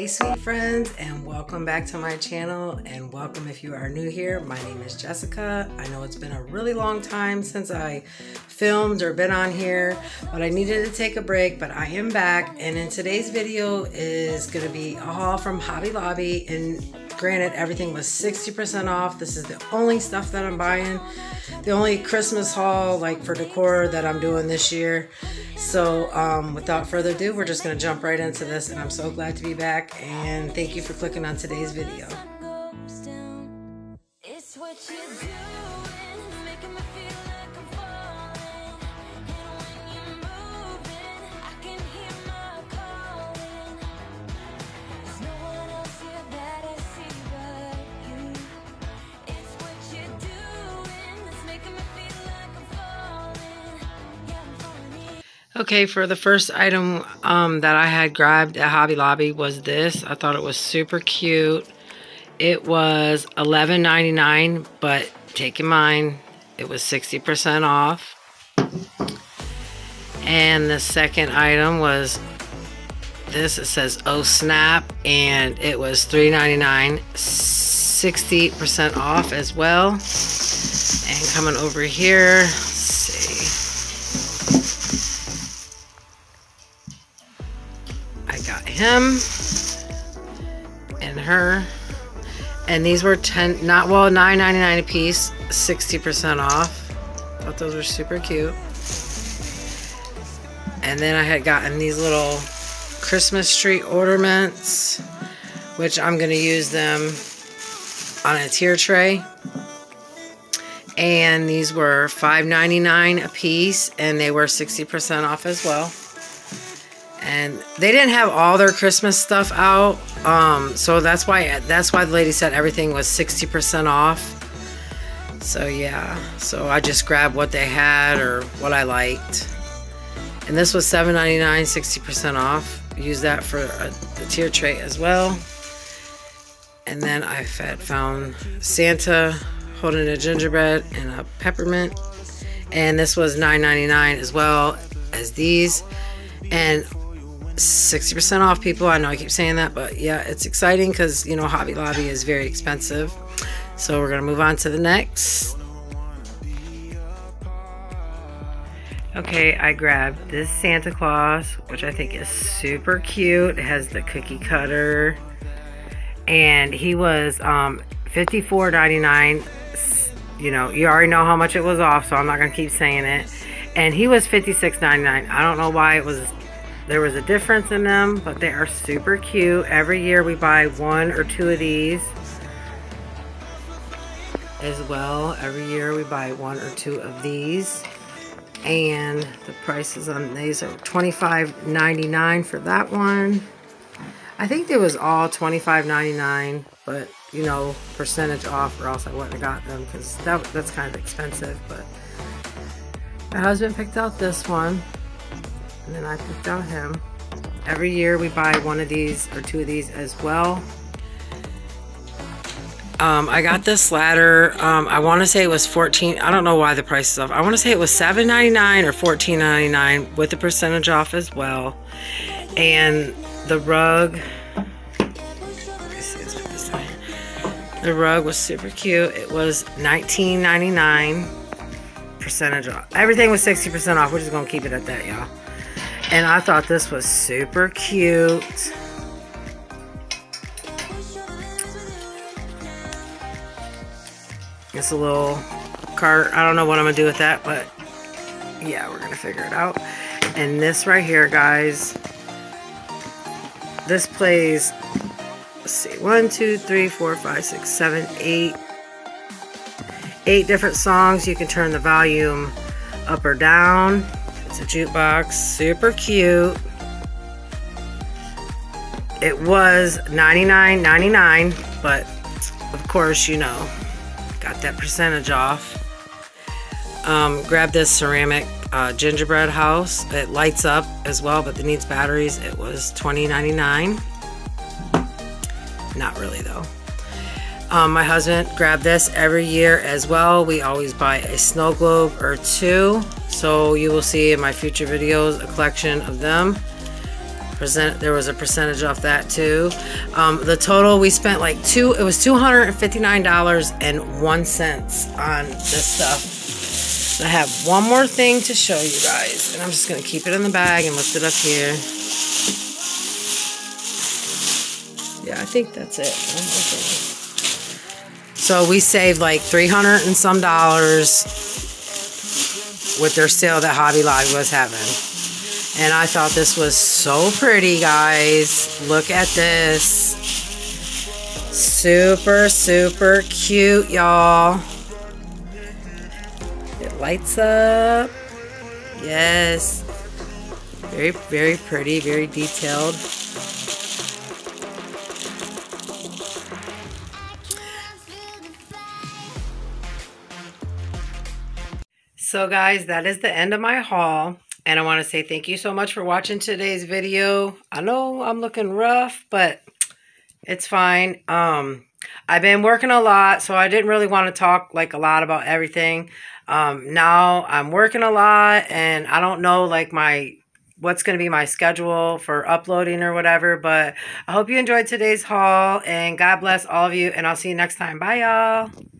Hey sweet friends, and welcome back to my channel, and welcome if you are new here. My name is Jessica. I know it's been a really long time since I filmed or been on here, but I needed to take a break, but I am back. And in today's video is going to be a haul from Hobby Lobby, and granted everything was 60% off. This is the only stuff that I'm buying, the only Christmas haul like for decor that I'm doing this year. So without further ado, we're just going to jump right into this, and I'm so glad to be back, and thank you for clicking on today's video. Okay, for the first item that I had grabbed at Hobby Lobby was this. I thought it was super cute. It was $11.99, but take in mind, it was 60% off. And the second item was this. It says, oh snap, and it was $3.99, 60% off as well. And coming over here, let's see. Got him and her, and these were $9.99 a piece, 60% off. Thought those were super cute. And then I had gotten these little Christmas tree ornaments, which I'm gonna use them on a tier tray. And these were $5.99 a piece, and they were 60% off as well. And they didn't have all their Christmas stuff out, so that's why the lady said everything was 60% off. So yeah, so I just grabbed what they had or what I liked. And this was $7.99, 60% off. Use that for a tier tray as well. And then I found Santa holding a gingerbread and a peppermint, and this was $9.99 as well as these, and 60% off, people. I know I keep saying that, but yeah, it's exciting because, you know, Hobby Lobby is very expensive. So we're going to move on to the next. Okay, I grabbed this Santa Claus, which I think is super cute. It has the cookie cutter, and he was $54.99. You know, you already know how much it was off, so I'm not going to keep saying it. And he was $56.99. I don't know why it was. There was a difference in them, but they are super cute. Every year we buy one or two of these as well. Every year we buy one or two of these. And the prices on these are $25.99 for that one. I think it was all $25.99, but you know, percentage off, or else I wouldn't have got them, because that's kind of expensive. But my husband picked out this one, and then I picked out him. Every year we buy one of these or two of these as well. I got this ladder. I want to say it was 14. I don't know why the price is off. I want to say it was $7.99 or $14.99 with the percentage off as well. And the rug. The rug was super cute. It was $19.99 percentage off. Everything was 60% off. We're just gonna keep it at that, y'all. And I thought this was super cute. It's a little cart. I don't know what I'm going to do with that, but yeah, we're going to figure it out. And this right here, guys, this plays, let's see, 8 different songs. You can turn the volume up or down. It's a jukebox, super cute. It was $99.99, but of course, you know, got that percentage off. Grabbed this ceramic gingerbread house. It lights up as well, but it needs batteries. It was $20.99. Not really though. My husband grabbed this every year as well. We always buy a snow globe or two, so you will see in my future videos a collection of them. there was a percentage off that too. The total we spent like $259.01 on this stuff. And I have one more thing to show you guys, and I'm just gonna keep it in the bag and lift it up here. Yeah, I think that's it. So we saved like $300 and some with their sale that Hobby Lobby was having. And I thought this was so pretty, guys. Look at this. Super, super cute, y'all. It lights up. Yes. Very, very pretty, very detailed. So guys, that is the end of my haul, and I want to say thank you so much for watching today's video. I know I'm looking rough, but it's fine. I've been working a lot, so I didn't really want to talk like a lot about everything. Now I'm working a lot, and I don't know like what's going to be my schedule for uploading or whatever, but I hope you enjoyed today's haul, and God bless all of you, and I'll see you next time. Bye, y'all.